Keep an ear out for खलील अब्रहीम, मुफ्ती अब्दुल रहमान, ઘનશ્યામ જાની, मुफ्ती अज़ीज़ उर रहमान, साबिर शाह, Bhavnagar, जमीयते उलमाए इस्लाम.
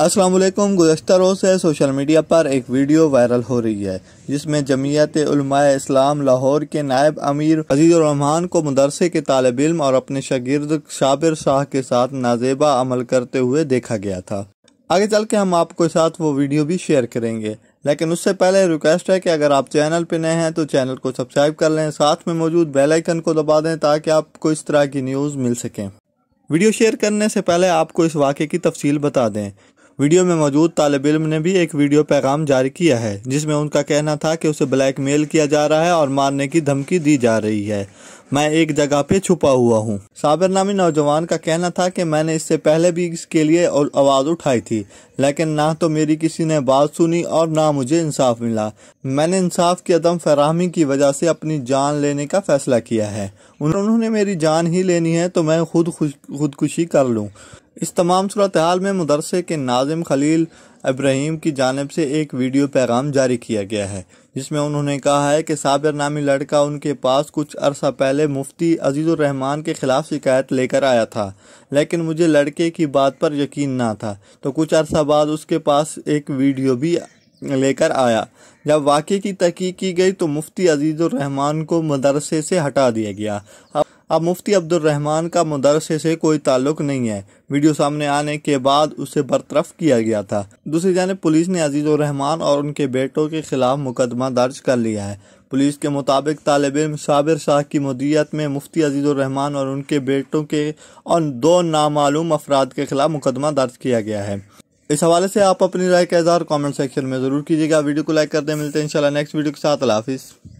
अस्सलाम वालेकुम। गुज़श्ता रोज़ से सोशल मीडिया पर एक वीडियो वायरल हो रही है जिसमें जमीयते उलमाए इस्लाम लाहौर के नायब अमीर अज़ीज़ उर रहमान को मदरसे के तालिब इल्म और अपने शागिर्द साबिर शाह के साथ नाजेबा अमल करते हुए देखा गया था। आगे चल के हम आपके साथ वो वीडियो भी शेयर करेंगे, लेकिन उससे पहले रिक्वेस्ट है कि अगर आप चैनल पर नए हैं तो चैनल को सब्सक्राइब कर लें, साथ में मौजूद बेल आइकन को दबा दें ताकि आपको इस तरह की न्यूज़ मिल सकें। वीडियो शेयर करने से पहले आपको इस वाक़े की तफसील बता दें। वीडियो में मौजूद तालिब इल्म ने भी एक वीडियो पैगाम जारी किया है जिसमें उनका कहना था कि उसे ब्लैकमेल किया जा रहा है और मारने की धमकी दी जा रही है। मैं एक जगह पे छुपा हुआ हूँ। साबिर नामी नौजवान का कहना था कि मैंने इससे पहले भी इसके लिए आवाज़ उठाई थी, लेकिन ना तो मेरी किसी ने बात सुनी और ना मुझे इंसाफ मिला। मैंने इंसाफ की अदम फराहमी की वजह से अपनी जान लेने का फैसला किया है। उन्होंने मेरी जान ही लेनी है तो मैं खुदकुशी कर लूँ। इस तमाम सूरत हाल में मदरसे के नाज़िम खलील अब्रहीम की जानिब से एक वीडियो पैगाम जारी किया गया है जिसमें उन्होंने कहा है कि साबिर नामी लड़का उनके पास कुछ अरसा पहले मुफ्ती अज़ीज़ उर रहमान के ख़िलाफ़ शिकायत लेकर आया था, लेकिन मुझे लड़के की बात पर यकीन ना था तो कुछ अरसा बाद उसके पास एक वीडियो भी लेकर आया। जब वाक़े की तहकीक की गई तो मुफ्ती अज़ीज़ उर रहमान को मदरसे से हटा दिया गया। अब मुफ्ती अब्दुल रहमान का मदरसे से कोई ताल्लुक नहीं है। वीडियो सामने आने के बाद उसे बरतरफ किया गया था। दूसरी जानिब पुलिस ने अज़ीज़ उर रहमान और उनके बेटों के खिलाफ मुकदमा दर्ज कर लिया है। पुलिस के मुताबिक तालिब इल्म साबिर शाह की मुदीयत में मुफ्ती अज़ीज़ उर रहमान और उनके बेटों के और 2 नामालूम अफराद के खिलाफ मुकदमा दर्ज किया गया है। इस हवाले से आप अपनी राय का इज़हार कमेंट सेक्शन में ज़रूर कीजिएगा। वीडियो को लाइक कर दें। मिलते हैं इंशाल्लाह नेक्स्ट वीडियो के साथ। अल्लाह हाफिज़।